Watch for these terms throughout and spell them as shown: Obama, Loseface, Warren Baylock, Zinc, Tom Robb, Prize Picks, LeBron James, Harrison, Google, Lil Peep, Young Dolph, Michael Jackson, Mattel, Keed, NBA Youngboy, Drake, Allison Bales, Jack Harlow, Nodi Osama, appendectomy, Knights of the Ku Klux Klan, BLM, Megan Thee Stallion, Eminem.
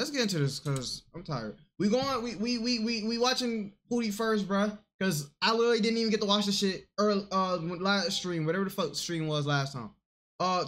let's get into this because I'm tired. We watching Poudii first, bruh, because I literally didn't even get to watch the shit early live stream, whatever the fuck stream was last time.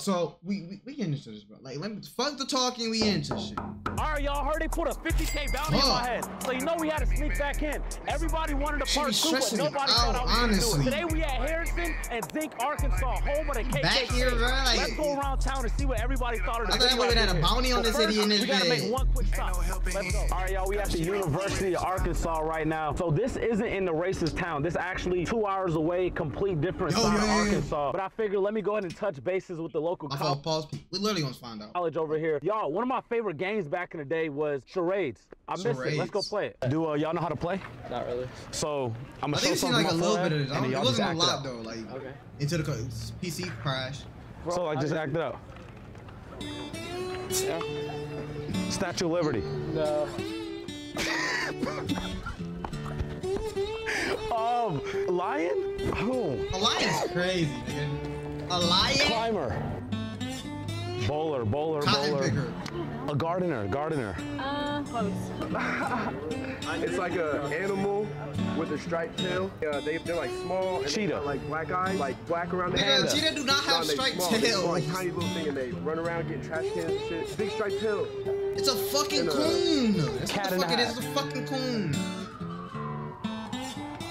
So we get into this, bro. Like, let me fuck the talking. We into shit. All right, y'all heard they put a 50K bounty in my head, so you know we had to sneak back in. Everybody wanted to part two, but nobody thought I was gonna do it. Today we at Harrison and Zinc, Arkansas, home of the KKK. Back here, bro. Like, let's go around town and see what everybody thought of the. I thought we had a bounty on this idiot in this bed. We gotta make one quick stop. Let's go. All right, y'all. We at the University of Arkansas right now. So this isn't in the racist town. This actually 2 hours away, complete different side of Arkansas. But I figured let me go ahead and touch bases with the local college. We literally gonna find out. College over here, y'all. One of my favorite games back in the day was charades. I miss it. Let's go play it. Do y'all know how to play? Not really. So I'm gonna show something. I think it's like a little bit of it. It wasn't a lot though. Like into the PC crash. Bro, so I just act it out. Yeah. Statue of Liberty. No. Lion. Oh. A lion's crazy, nigga. A lion? Climber. Bowler, cotton bowler. Picker. A gardener. Close. It's like a animal with a striped tail. They're like small. And cheetah. Got like black eyes, like black around the head. Cheetah do not have striped tails. Like tiny little thing, and they run around getting trash cans and shit. Big striped tail. It's a fucking coon. It's a fucking coon.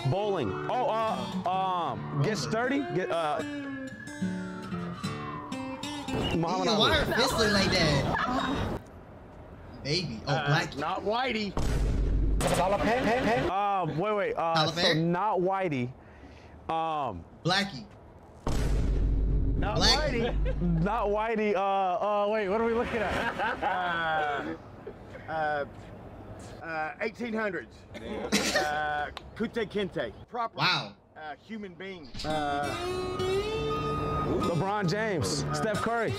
Bowling. Oh, get sturdy. Why are fisting like that? Baby. Oh, black. Not Whitey. Wait. So not Whitey. Blackie. Not Blackie. Whitey. Not Whitey. Wait, what are we looking at? 1800s. Kute Kente. Proper. Wow. Human being. LeBron James, Steph Curry.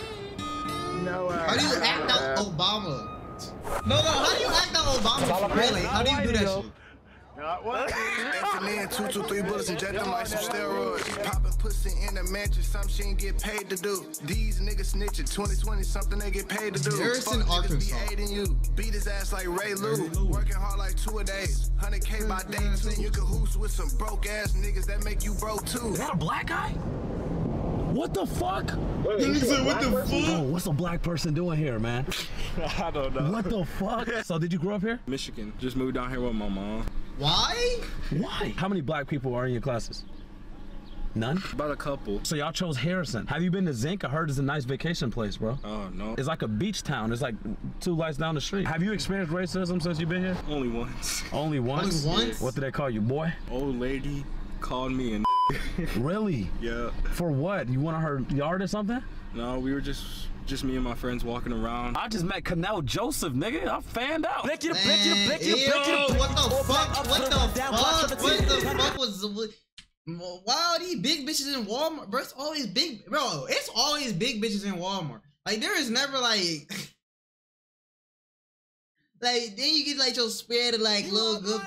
No. How do you act out Obama? No. How do you act out Obama? Really? How do you do that shit? Anthony 223 bullets, inject them like some steroids. Popping pussy in the mansion, something she ain't get paid to do. These niggas snitching 2020, something they get paid to do. Harrison, Arkansas. Beat his ass like Ray Lou. Working hard like 2 a days. 100K by day 10. You can hoose with some broke ass niggas that make you broke too. Is that a black guy? What the fuck? Wait, what the fuck? Oh, what's a black person doing here, man? I don't know. What the fuck? So did you grow up here? Michigan. Just moved down here with my mom. Why? How many black people are in your classes? None? About a couple. So y'all chose Harrison. Have you been to Zinc? I heard it's a nice vacation place, bro. Oh, no. It's like a beach town. It's like 2 lights down the street. Have you experienced racism since you've been here? Only once. Only once? Only once? What did they call you, boy? Old lady called me and Really? Yeah. For what? You went to her yard or something? No, we were just me and my friends walking around. I just met Canal Joseph, nigga. I fanned out. What the fuck? What the fuck was? Wow, these big bitches in Walmart, bro. It's always big, bro. It's always big bitches in Walmart. Like there is never like. Like then you get like your spare to like little good.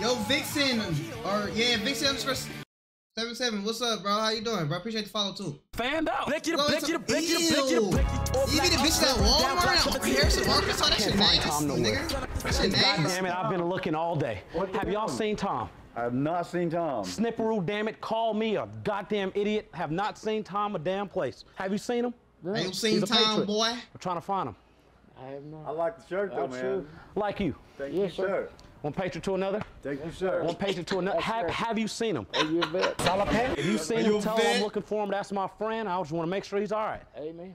Yo, Vixen, or yeah, Vixen_77. What's up, bro? How you doing, bro? Appreciate the follow too. Fanned out. You be the bitch at Walmart, Harrison, Arkansas. That shit nasty, nigga. That shit nasty. Damn it, I've been looking all day. Have y'all seen Tom? I have not seen Tom. Snipperoo, damn it, call me a goddamn idiot. Have not seen Tom a damn place. Have you seen him? Yeah. Have you seen Tom, boy? I'm trying to find him. I have not. I like the shirt though, man. Like you. Thank you, sir. One patriot to another. Thank you, sir. One patriot to another. Have you seen him? Hey, you bet. If you've seen him, tell him I'm looking for him. That's my friend. I just want to make sure he's all right. Amen.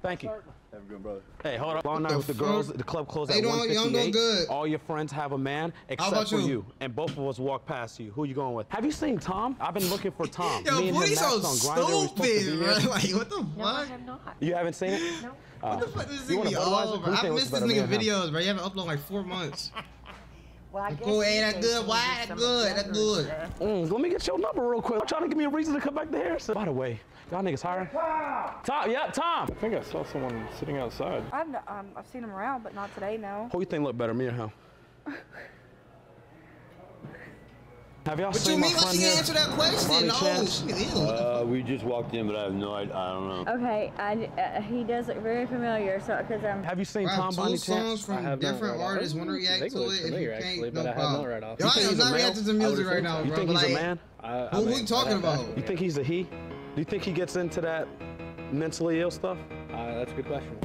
Thank you. Have a good brother. Hey, hold up. Long night with the girls. The club closed at 1:58. All your friends have a man except for you. And both of us walk past you. Who you going with? Have you seen Tom? I've been looking for Tom. Yo, Poudii so stupid, bro. Like, what the fuck? No, I have not. You haven't seen it? No. What the fuck is this nigga over? I missed this nigga videos, bro. You haven't uploaded like 4 months. Well, I guess cool, ain't that good? Why that good? That good. Let me get your number real quick. I'm trying to give me a reason to come back to Harrison. By the way, y'all niggas hiring? Tom, yeah, Tom. I think I saw someone sitting outside. I've seen him around, but not today, no. Who you think look better, me or him? Have y'all seen my friend here? What do you mean? Let's answer that question. No. We just walked in, but I have no idea. I don't know. Okay, he does look very familiar. So, because I'm. Have you seen Tom Bonnie songs from different artists? When to react to it, if you can't, no problem. Y'all am not reacting to music right now, bro. You think he's a man? Who we talking about? You think he's a he? Do you think he gets into that mentally ill stuff? That's a good question.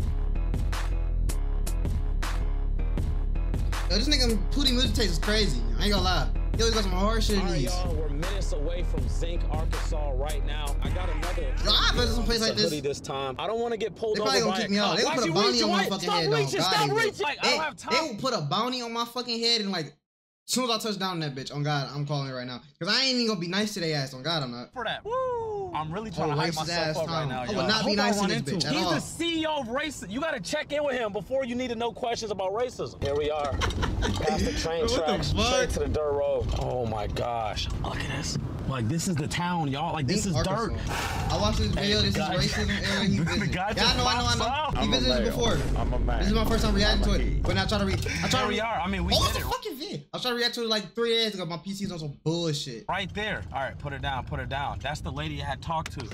Yo, this nigga Poudii music taste is crazy. I ain't gonna lie. He always got some hard shit in these. All right, y'all, we're minutes away from Zinc, Arkansas right now. I got another. Yo, I've been to some place like this. This time. I don't want to get pulled over by a cop. They probably gonna kick me out. They gonna put a bounty on my fucking head. Stop reaching, stop reaching. Like, I don't have time. They will put a bounty on my fucking head and like, as soon as I touch down that bitch, on God, I'm calling it right now. Cause I ain't even gonna be nice to their ass, on God, I'm not. For that. Woo! I'm really trying to hype myself up right now, y'all. I would not be nice to this bitch at all. He's the CEO of racism. You gotta check in with him before you need to know questions about racism. Here we are, past the train tracks, straight to the dirt road. Oh my gosh, look at this. Like, this is the town, y'all. Like, this is dirt. I watched this video. This is racism area. He visited. Yeah, I know. He visited before. I'm a man. This is my first time reacting to it. But now I mean, we did it. Oh, fucking vid. I was trying to react to it like 3 days ago. My PC's on some bullshit. Right there. All right, put her down. Put her down. That's the lady I had talked to.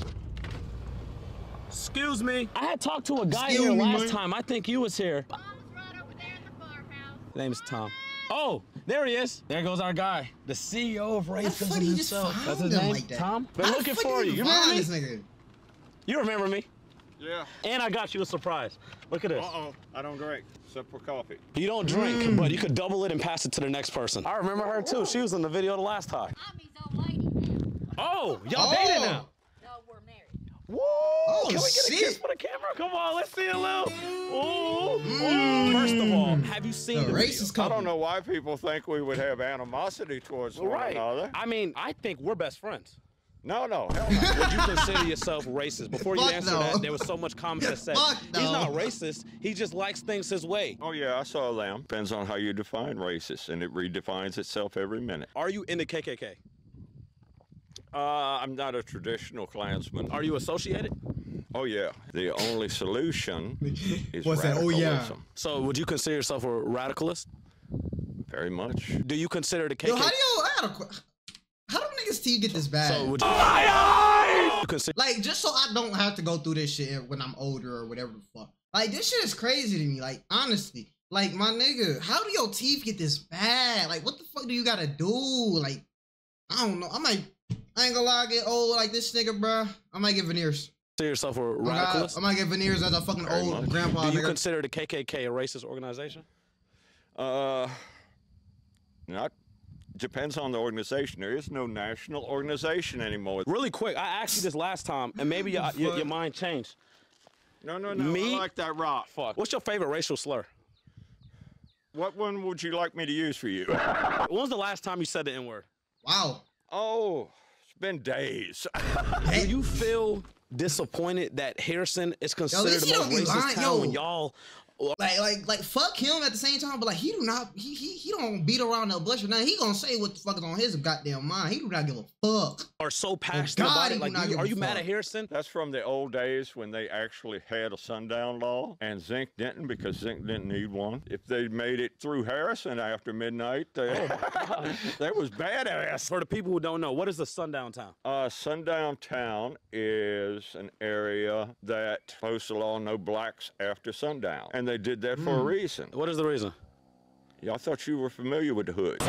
Excuse me. I had talked to a guy here last time. I think you was here. Bob was right over there in the farmhouse. His name is Tom. Oh, there he is. There goes our guy, the CEO of racism himself. That's his name, like that. Tom. Been looking for you. You remember me? You remember me? Yeah. And I got you a surprise. Look at this. Uh-oh, I don't drink, except for coffee. You don't drink, but you could double it and pass it to the next person. I remember her too. She was in the video the last time. I'm his old lady now. Oh, y'all dated now? No, we're married. Woo! Oh, can we get a kiss for the camera? Come on, let's see a little. Ooh, ooh. First of all, have you seen the racist video? I don't know why people think we would have animosity towards one another. I mean, I think we're best friends. No, no, hell no. Would you consider yourself racist? Before you answer that, there was so much comments that said, he's not racist, he just likes things his way. Oh yeah, I saw a lamb. Depends on how you define racist, and it redefines itself every minute. Are you in the KKK? I'm not a traditional Klansman. Are you associated? Oh yeah. The only solution is radicalism. Oh, yeah. So would you consider yourself a radicalist? Very much. Do you consider the KKK? Yo, how do niggas get this bad? So would you like, just so I don't have to go through this shit when I'm older or whatever the fuck. Like, this shit is crazy to me. Like, honestly. Like, my nigga, how do your teeth get this bad? Like, what the fuck do you gotta do? Like, I don't know. I might. I ain't gonna lie, I get old like this nigga, bro. I might get veneers. Consider yourself a radicalist? I might get veneers as a fucking old grandpa. Do you consider the KKK a racist organization? Not. Depends on the organization. There is no national organization anymore. Really quick, I asked you this last time, and maybe your mind changed. No, no, no. I like that rock. Fuck. What's your favorite racial slur? What one would you like me to use for you? When was the last time you said the N-word? Wow. Oh, it's been days. Do you feel disappointed that Harrison is considered the most racist town when y'all like fuck him at the same time, but like he do not he don't beat around no bush or nothing. He gonna say what the fuck is on his goddamn mind. He do not give a fuck. Are so passionate about it. Like, are you mad at Harrison? That's from the old days when they actually had a sundown law, and Zinc didn't, because Zinc didn't need one. If they made it through Harrison after midnight, they was badass. For the people who don't know, what is a sundown town? Sundown town is an area that posts the law, no blacks after sundown. And they did that for a reason. What is the reason? Yeah, I thought you were familiar with the hood.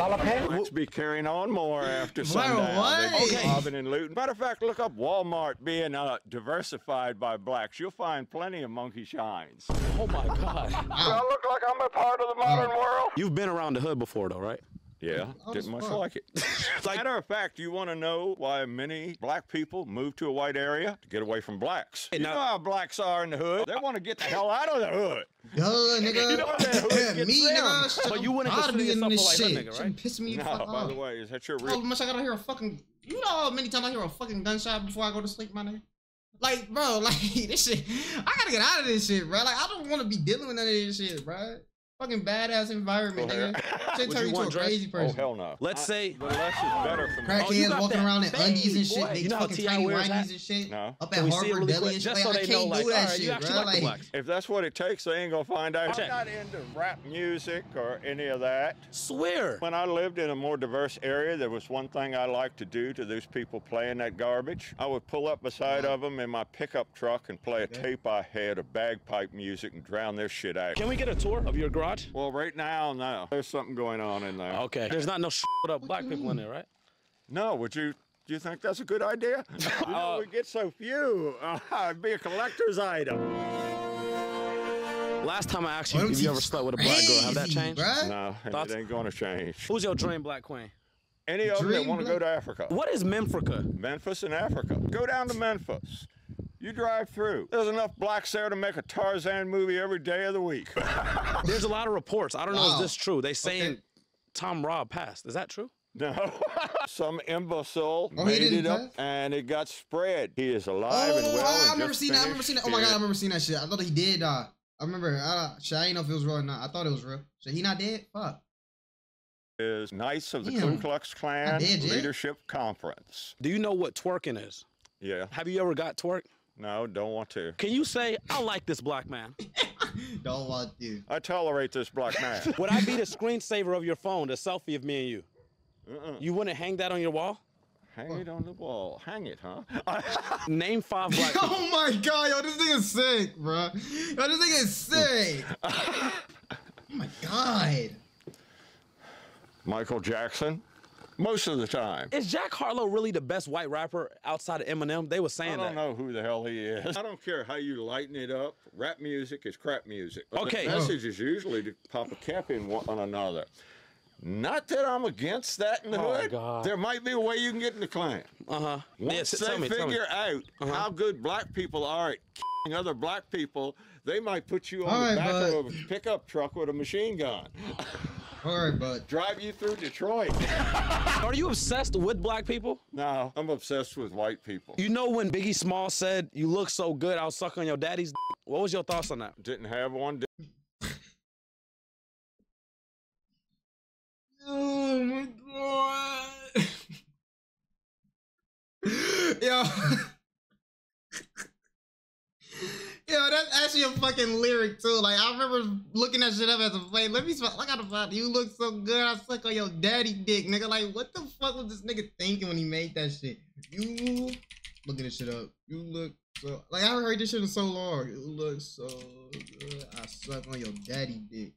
Let's be carrying on more after sundown. Okay. Robbing and looting. Matter of fact, look up Walmart being diversified by blacks. You'll find plenty of monkey shines. Oh my God. Do I look like I'm a part of the modern world? You've been around the hood before though, right? Yeah, didn't much like it. Matter of fact, you want to know why many black people move to a white area? To get away from blacks. You know how blacks are in the hood. They want to get the hell out of the hood. Duh, nigga. You know what that hood gets there. But you wouldn't consider yourself a white nigga, right? Piss me the fuck off. By the way, is that your real... How much I gotta hear a fucking... You know how many times I hear a fucking gunshot before I go to sleep, my nigga? Like, bro, like, this shit... I gotta get out of this shit, bro. Like, I don't want to be dealing with none of this shit, bro. Fucking badass environment, nigga. Shit turn you into a crazy person. Oh, hell no. Let's say crackheads walking around in undies and shit. They fucking tiny whiteys and shit. Up at Harvard Deli and shit. I can't do that shit, bro. If that's what it takes, they ain't gonna find out. I'm not into rap music or any of that. Swear. When I lived in a more diverse area, there was one thing I liked to do to those people playing that garbage. I would pull up beside of them in my pickup truck and play a tape I had of bagpipe music and drown their shit out. Can we get a tour of your garage? Well, right now, no. There's something going on in there. Okay. There's not no black people in there, right? No. Would you? Do you think that's a good idea? You know, we get so few. It'd be a collector's item. Last time I asked you if you ever slept with a black girl, have that changed? Bruh? No, thoughts? It ain't going to change. Who's your dream black queen? Any of them that want to go to Africa. What is Memphrica? Memphis in Africa. Go down to Memphis. You drive through. There's enough blacks there to make a Tarzan movie every day of the week. There's a lot of reports. I don't know if this is true. They saying Tom Robb passed. Is that true? No. Some imbecile made it up and it got spread. He is alive and well. I remember seeing that. I remember seeing that. Oh my God, I remember seeing that shit. I thought he did die. I remember. Shit, I didn't know if it was real or not. I thought it was real. So he not dead? Fuck. Is Knights of the Ku Klux Klan Leadership Conference. Do you know what twerking is? Yeah. Have you ever got twerked? No, don't want to. Can you say, I like this black man? Don't want to. I tolerate this black man. Would I be the screensaver of your phone, the selfie of me and you? You wouldn't hang that on your wall? Hang it on the wall. Hang it, huh? Name 5 black people. Oh my God, yo, this thing is sick, bro. Yo, this thing is sick. Oh my God. Michael Jackson. Most of the time. Is Jack Harlow really the best white rapper outside of Eminem? They were saying that. I don't know who the hell he is. I don't care how you lighten it up. Rap music is crap music. Okay. The message is usually to pop a cap in one another. Not that I'm against that in the hood. God. There might be a way you can get in the Klan. Once they figure out how good black people are at killing other black people, they might put you on the back of a pickup truck with a machine gun. All right, bud. Drive you through Detroit. Are you obsessed with black people? No, I'm obsessed with white people. You know when Biggie Smalls said, "You look so good, I'll suck on your daddy's d-." What was your thoughts on that? Didn't have one. Oh my God. Yo. Yo, that's actually a fucking lyric too. Like I remember looking that shit up as a play. Let me I gotta find you look so good, I suck on your daddy dick, nigga. Like what the fuck was this nigga thinking when he made that shit? You looking this shit up. You look so like I haven't heard this shit in so long. You look so good, I suck on your daddy dick.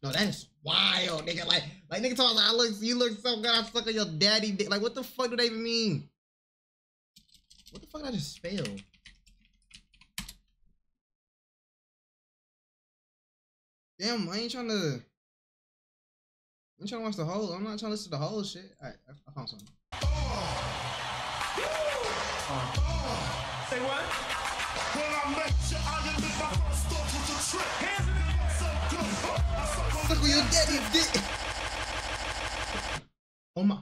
No, that is wild, nigga. Like nigga talking like you look so good, I suck on your daddy dick. Like what the fuck do they even mean? What the fuck did I just spell? Damn, I ain't trying to watch the whole. I'm not trying to listen to the whole shit. All right, I found something. Say what? When I met you, I didn't live my first thought with a trick. Hands in the air, so good. Suck on your daddy's dick. Oh my.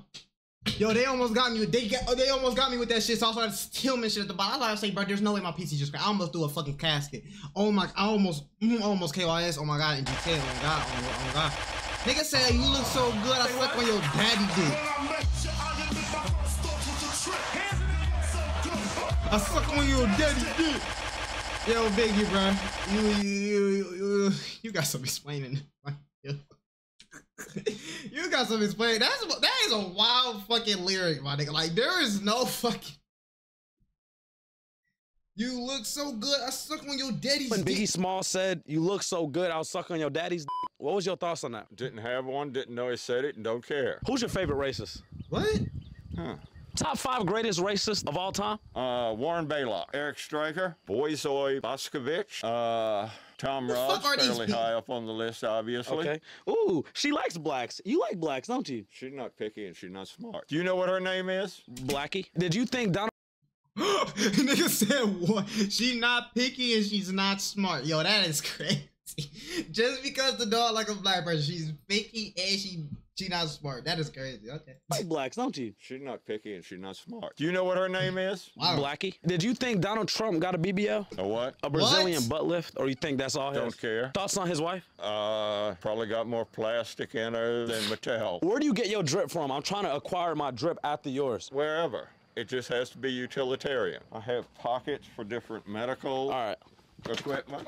Yo, they almost got me. They almost got me with that shit. So I started stealing shit at the bottom. I say, bro, there's no way my PC just. I almost threw a fucking casket. Oh my, I almost KYS. Oh my God, in detail. Oh God, oh God. Nigga said you look so good. I suck on your daddy dick. I suck on your daddy dick. Yo, Biggie, bro, you got some explaining. You got some explain. That is a wild fucking lyric, my nigga. Like there is no fucking. You look so good, I suck on your daddy's. When Biggie Smalls said, "You look so good, I'll suck on your daddy's." What was your thoughts on that? Didn't have one. Didn't know he said it, and don't care. Who's your favorite racist? What? Huh. Top 5 greatest racists of all time? Warren Baylock, Eric Stryker, Boyzoi Boskovic, Tom Robb, fairly high up on the list, obviously. Okay. Ooh, she likes blacks. You like blacks, don't you? She's not picky and she's not smart. Do you know what her name is? Blackie. Did you think Donald? Nigga said what? She's not picky and she's not smart. Yo, that is crazy. Just because the dog like a black person, she's picky and she She not smart. That is crazy. Okay. Like blacks, don't you? She's not picky and she's not smart. Do you know what her name is? Wow. Blackie. Did you think Donald Trump got a BBL? A what? A Brazilian butt lift? Or you think that's all his? Don't care. Thoughts on his wife? Probably got more plastic in her than Mattel. Where do you get your drip from? I'm trying to acquire my drip after yours. Wherever. It just has to be utilitarian. I have pockets for different medical equipment.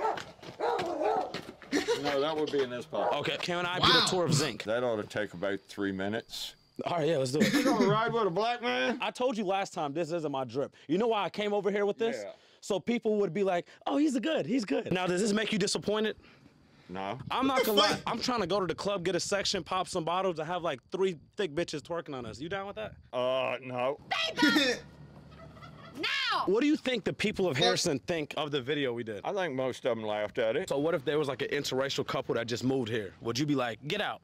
No, that would be in this pocket. Okay, can I get a tour of Zinc? That ought to take about 3 minutes. All right, yeah, let's do it. You gonna ride with a black man? I told you last time this isn't my drip. You know why I came over here with this? Yeah. So people would be like, oh, he's good. Now, does this make you disappointed? No. I'm not gonna lie, I'm trying to go to the club, get a section, pop some bottles, and have like 3 thick bitches twerking on us. You down with that? No. Now! What do you think the people of Harrison think of the video we did? I think most of them laughed at it. So what if there was like an interracial couple that just moved here? Would you be like, get out?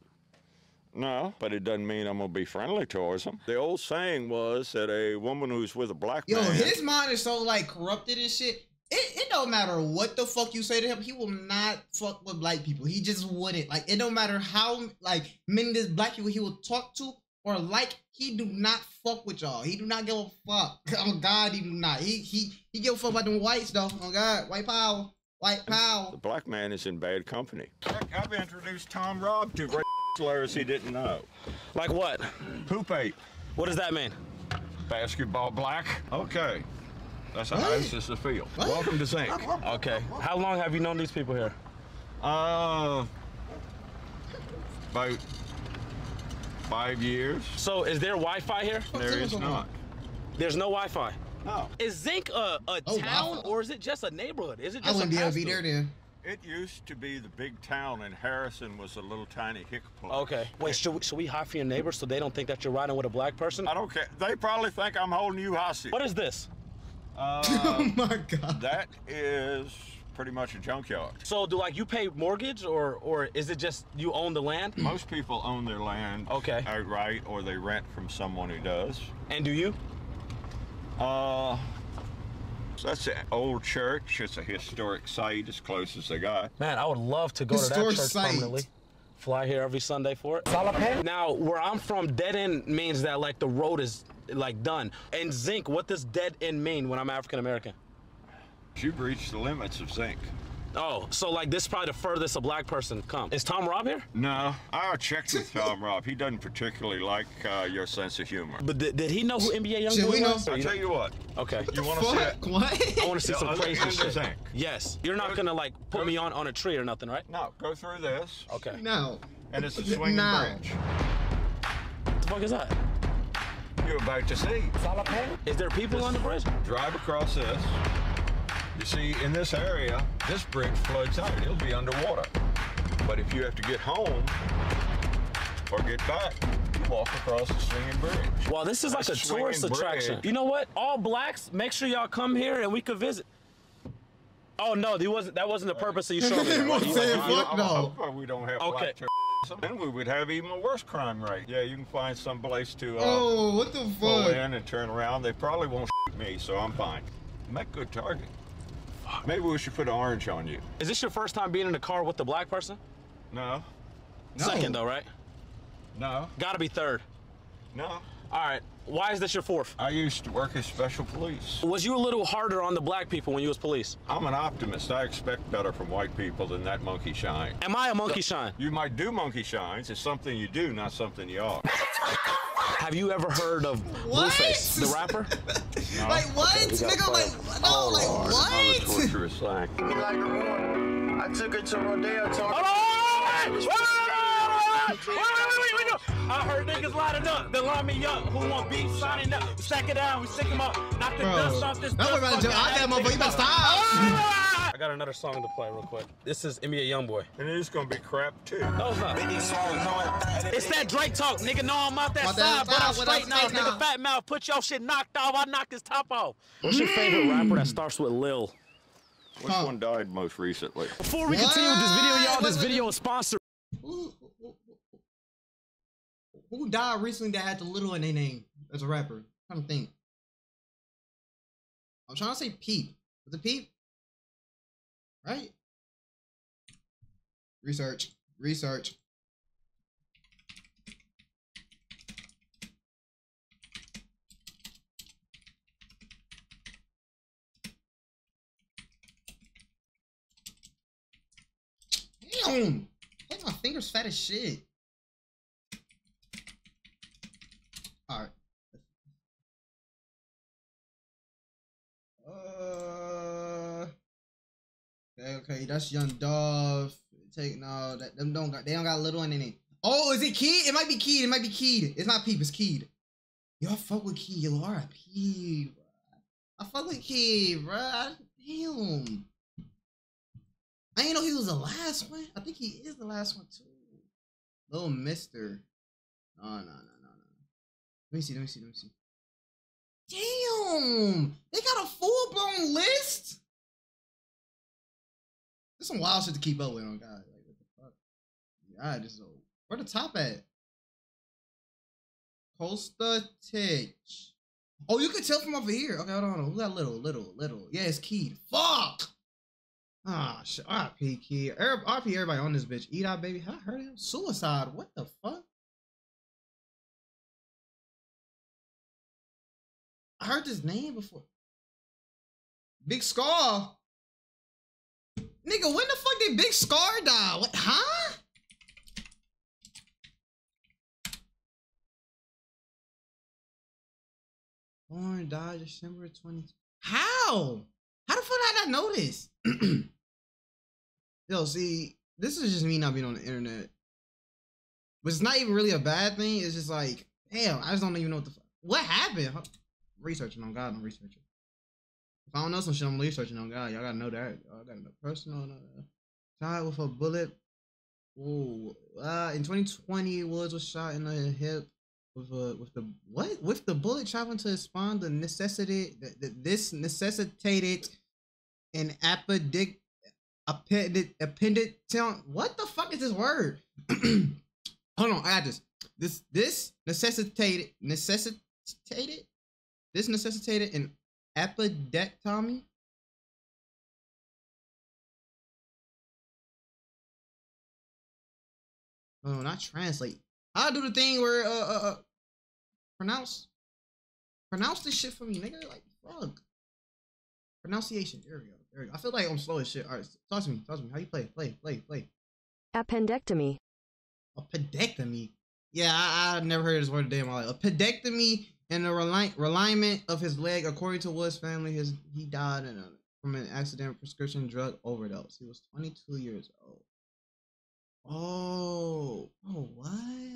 No, but it doesn't mean I'm gonna be friendly towards them. The old saying was that a woman who's with a black man... Yo, his mind is so like corrupted and shit. It don't matter what the fuck you say to him, he will not fuck with black people. He just wouldn't. Like, it don't matter how like many this black people he will talk to or like, he do not fuck with y'all. He do not give a fuck. Oh God, he do not. He give a fuck about them whites though. Oh God, white power, white power. The black man is in bad company. Heck, I've introduced Tom Robb to slurs he didn't know. Like what? Poop ape. What does that mean? Basketball black. Okay. That's how this is the field. What? Welcome to Zinc. Okay. How long have you known these people here? About 5 years. So is there Wi-Fi here? There is not. There's no Wi-Fi? No. Is Zinc a town or is it just a neighborhood? Is it just a pastor? There then. It used to be the big town and Harrison was a little tiny hick place. Okay. Wait, should we hide from your neighbors so they don't think that you're riding with a black person? I don't care. They probably think I'm holding you hostage. What is this? Oh my God. That is pretty much a junkyard. So do like you pay mortgage or is it just you own the land? Most people own their land outright or they rent from someone who does. And do you? So that's an old church. It's a historic site as close as they got. Man, I would love to go to that church permanently. Fly here every Sunday for it. Now, where I'm from, dead end means that like the road is like done. And Zinc, what does dead end mean when I'm African American? You've reached the limits of Zinc. Oh, so like this is probably the furthest a black person come. Is Tom Robb here? No, I checked with Tom Robb. He doesn't particularly like your sense of humor. But did he know who NBA Youngboy was? I'll tell you what. Okay. What you want to see? What? I want to see some crazy shit. Zinc. Yes. You're not going to like put me on a tree or nothing, right? No, go through this. Okay. No. And it's a swinging branch. What the fuck is that? You're about to see. Is there people on the bridge? Drive across this. You see, in this area, this bridge floods out. It'll be underwater. But if you have to get home or get back, you walk across the swinging bridge. Well, this is like a tourist attraction. You know what? All blacks, make sure y'all come here and we could visit. Oh no, that wasn't the purpose of you showing me. We don't have black church. Then we would have even a worse crime rate. Yeah, you can find some place to what the fuck? Pull in and turn around. They probably won't shoot me, so I'm fine. I'm a good target. Maybe we should put an orange on you. Is this your first time being in a car with a black person? No. Second though, right? No. Gotta be third. No. All right, why is this your fourth? I used to work as special police. Was you a little harder on the black people when you was police? I'm an optimist. I expect better from white people than that monkey shine. Am I a monkey shine? You might do monkey shines. It's something you do, not something you are. Have you ever heard of Loseface, the rapper? No. Like what? Okay, nigga, like, what? Torturous thing. You like the one? I took her to Rodeo I heard niggas lining up, they line me up. Who want beef signing up? Sack it down, we sick them up. Knock the dust off this. Don't worry about it, I got my boy, you better stop. I got another song to play real quick. This is NBA Youngboy. And it is gonna be crap too. No, it's not. It's that Drake talk, nigga. No, I'm out that side, but I'm straight now. Nigga, fat mouth, put your shit knocked off. I knocked his top off. What's your favorite rapper that starts with Lil? Which one died most recently? Before we continue with this video, y'all, this video is sponsored. Who died recently that had the little in their name as a rapper? I'm trying to think. I'm trying to say Peep. Was it Peep? Right? Research. Damn. My finger's fat as shit. Alright. Okay, that's Young Dolph. Take no, that them don't got, they don't got Little in it. Oh, is it Keed? It might be Keed. It might be Keed. It's not Peep. It's Keed. Y'all fuck with Keed. Y'all are Peep. I fuck with Keed, bro. Damn. I didn't know he was the last one. I think he is the last one too. Little Mister. No. Let me see. Damn. They got a full blown list. There's some wild shit to keep up with on God. Like what the fuck? God, this is old. Where the top at? Costa Tech. Oh, you can tell from over here. Okay, hold on. Who got Little? Yeah, it's Keed. Fuck! Ah, shit. RP Keed. RP everybody on this bitch. Eat out, baby. I heard him. Suicide. What the fuck? I heard this name before. Big Scarr. Nigga, when the fuck did Big Scarr die? What? Huh? Born, died December 20. How? How the fuck did I not know this? Yo, see, this is just me not being on the internet. But it's not even really a bad thing. It's just like, damn, I just don't even know what the fuck. What happened? I'm researching on God, I'm researching. If I don't know some shit, I'm researching on God. Y'all gotta know that. Y'all gotta know personal. Shot with a bullet. Ooh. In 2020, Woods was shot in the hip with the bullet traveling to his spine. This necessitated an appendectomy. What the fuck is this word? Hold on, I got this. This necessitated an appendectomy. Oh, not translate. I'll do the thing where pronounce this shit for me, nigga. Like fuck. Pronunciation. There we go. I feel like I'm slow as shit. All right, talk to me. How you play? Appendectomy. Appendectomy. Yeah, I've never heard this word a day in my life. Appendectomy. And the realignment of his leg, according to Wood's family, he died from an accidental prescription drug overdose. He was 22 years old. Oh, what?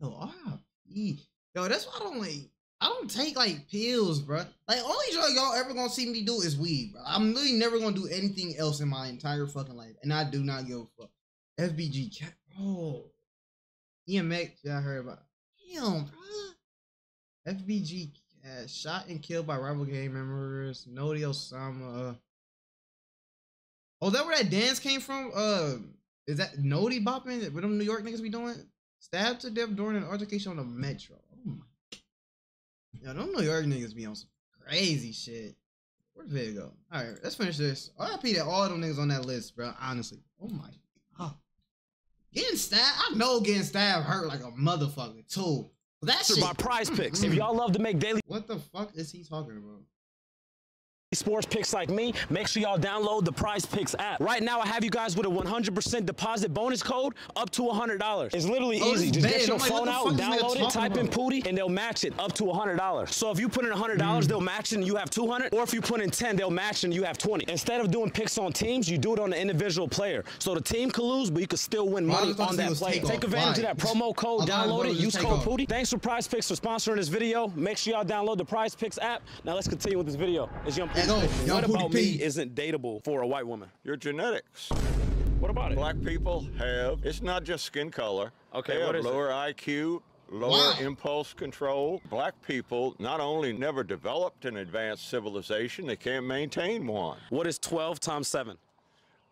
Yo, RIP. Yo, that's why I don't take like pills, bro. Like only drug y'all ever gonna see me do is weed, bro. I'm literally never gonna do anything else in my entire fucking life, and I do not give a fuck. FBG Cat, bro. EMX, yeah, I heard about. Damn, bro. FBG Cat, shot and killed by rival gang members. Nodi Osama. Oh, is that where that dance came from? Is that Nodi bopping with them New York niggas be doing? Stabbed to death during an altercation on the metro. Oh my God. Yo, them New York niggas be on some crazy shit. Where did they go? All right, let's finish this. RIP to all them niggas on that list, bro. Honestly. Oh my God. Getting stabbed. I know getting stabbed hurt like a motherfucker too. That's by Prize Picks. If y'all love to make daily, what the fuck is he talking about? Sports picks like me, make sure y'all download the Prize Picks app. Right now, I have you guys with a 100% deposit bonus code up to $100. It's literally easy. Just get your phone out, download it, type in Poudii, and they'll match it up to $100. So if you put in $100, they'll match it and you have $200. Or if you put in 10, they'll match it and you have 20. Instead of doing picks on teams, you do it on the individual player. So the team could lose, but you could still win money on that player. Take advantage of that promo code, download it, use code Poudii. Thanks for Prize Picks for sponsoring this video. Make sure y'all download the Prize Picks app. Now let's continue with this video. It's your what about me isn't dateable for a white woman? Your genetics. What about it? Black people have, it's not just skin color. Okay, they have lower IQ, lower impulse control. Black people not only never developed an advanced civilization, they can't maintain one. What is 12 times 7?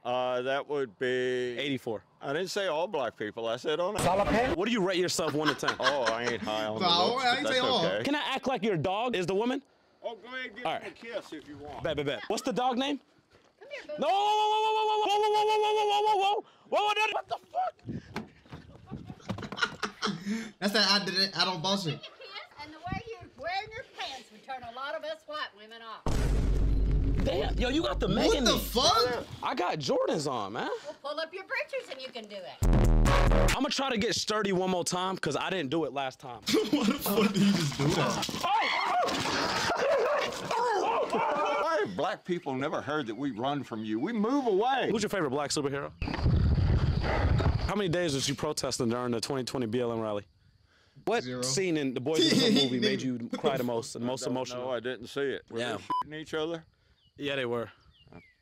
That would be... 84. I didn't say all black people. I said on average. What do you rate yourself 1 to 10? Oh, I ain't high on the looks, but that's okay. Can I act like your dog is the woman? Oh, go ahead and give him a kiss if you want. Bet. What's the dog name? Come here, baby. No, whoa, what the fuck? That's that I did it, I don't boss you. Kiss, and the way you're wearing your pants would turn a lot of us white women off. Damn, yo, you got the Megan. What the fuck? I got Jordans on, man. Well, pull up your britches and you can do it. I'm gonna try to get sturdy one more time because I didn't do it last time. What the fuck did you just do that? Why have black people never heard that we run from you? We move away. Who's your favorite black superhero? How many days was you protesting during the 2020 BLM rally? What Zero. Scene in The Boys in the movie made you cry the most, and most emotional? No, I didn't see it. Were yeah. they shitting each other? Yeah, they were.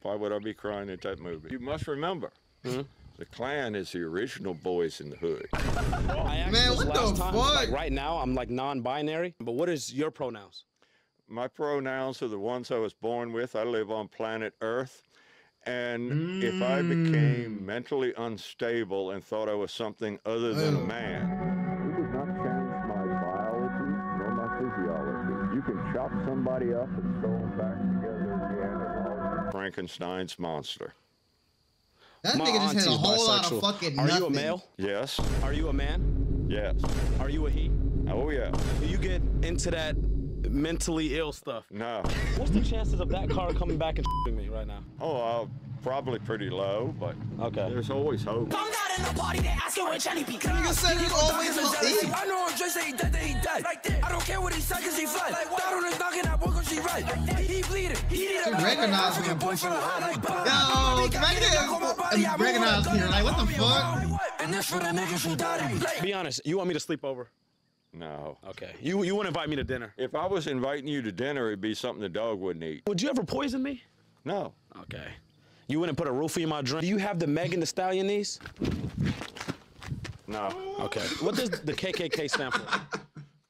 Why would I be crying at that movie? You must remember, the Klan is the original Boys in the Hood. I Man, what the fuck? Like, right now, I'm like non-binary, but what is your pronouns? My pronouns are the ones I was born with. I live on planet Earth. And if I became mentally unstable and thought I was something other than a man, it does not change my biology nor my physiology. You can chop somebody up and sew them back together again. Frankenstein's monster. That nigga just had a whole lot of fucking nothing. Are you a male? Yes. Are you a man? Yes. Are you a he? Oh, yeah. Do you get into that mentally ill stuff? No. What's the chances of that car coming back and shooting me right now? Oh, probably pretty low, but okay. There's always hope. Come out in the party, they ask you a jelly bean. Nigga said he's always hope. I know I'm just saying he dead, that he died. Like that. I don't care what he said, cause he fly. Like that on his knocking, I woke up, she right. He bleeding. He did a recognize me. Yo, can I recognize me? Like, what the fuck? And this for the niggas who died. Be honest, you want me to sleep over? No. Okay. You wouldn't invite me to dinner. If I was inviting you to dinner, it'd be something the dog wouldn't eat. Would you ever poison me? No. Okay. You wouldn't put a roofie in my drink? Do you have the Megan Thee Stallion knees? No. Okay. What does the KKK stand for?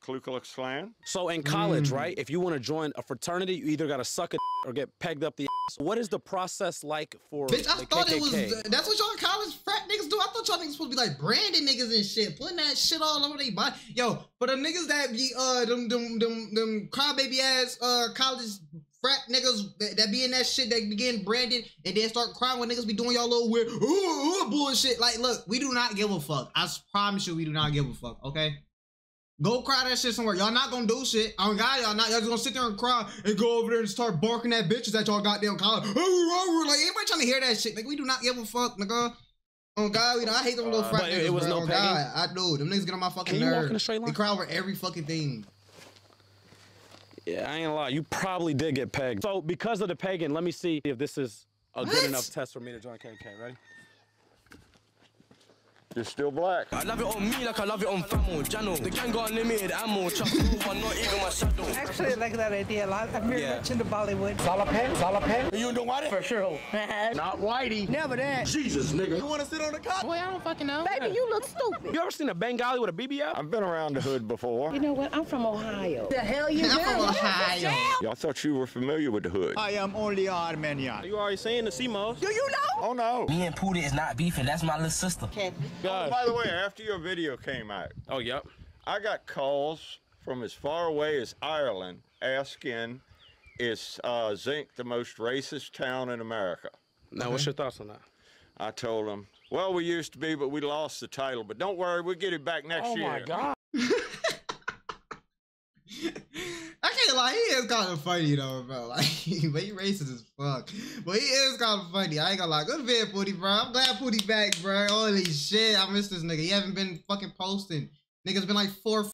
Ku Klux Klan. So in college, right, if you want to join a fraternity, you either got to suck a or get pegged up the ass. What is the process like for Bitch, I the thought KKK? It was, that's what y'all college frat niggas do. I thought y'all niggas supposed to be like branding niggas and shit, putting that shit all over their body. Yo, for the niggas that be, them crybaby ass college frat niggas that be in that shit, that be getting branded and then start crying when niggas be doing y'all little weird, ooh, bullshit. Like, look, we do not give a fuck. I promise you we do not give a fuck, okay? Go cry that shit somewhere. Y'all not gonna do shit. I don't got y'all not. Y'all just gonna sit there and cry and go over there and start barking at bitches that y'all goddamn college. Like, everybody trying to hear that shit. Like, we do not give a fuck, nigga. Oh, God, I hate them little frat niggas, bro. Oh, God, I do. Them niggas get on my fucking nerves. They cry over every fucking thing. Yeah, I ain't gonna lie. You probably did get pegged. So, because of the pagan, let me see if this is a good enough test for me to join KKK. Ready? You're still black. I love it on me like I love it on Famo, Jano. The gang got unlimited ammo, I'm not even my shadow. Actually, I like that idea a lot. I'm very much into Bollywood. Salapen? You don't want it? For sure. Not whitey. Never that. Jesus, nigga. You want to sit on the cop? Boy, I don't fucking know. Baby, you look stupid. You ever seen a Bengali with a BBL? I've been around the hood before. You know what? I'm from Ohio. The hell you know? I'm from Ohio. Y'all thought you were familiar with the hood. I am only Armenian. You already saying the CMOs? Do you know? Oh, no. Me and Poudii is not beefing. That's my little sister. Can't be. Oh, by the way, after your video came out, I got calls from as far away as Ireland asking, is Zinc the most racist town in America? Now, what's your thoughts on that? I told them, well, we used to be, but we lost the title. But don't worry, we'll get it back next year. Oh, my God. I can't lie, he is kind of funny, though, bro. Like, but he racist as fuck. But he is kind of funny. I ain't gonna lie. Good vid, Poudii, bro. I'm glad Poudii back, bro. Holy shit, I miss this nigga. He haven't been fucking posting. Nigga's been like 4